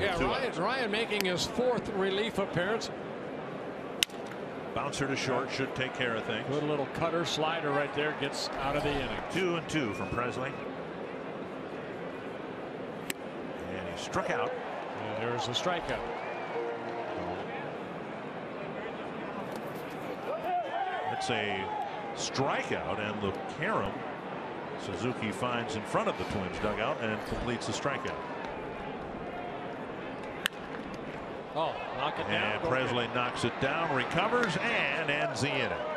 Yeah, Ryan making his fourth relief appearance. Bouncer to short should take care of things. Good little cutter slider right there, gets out of the inning. 2-2 from Pressly. And he struck out. And there's the strikeout. It's a strikeout, and Lucarum Suzuki finds in front of the Twins dugout and completes the strikeout. Oh, knock it down. And Pressly knocks it down, recovers, and ends the inning.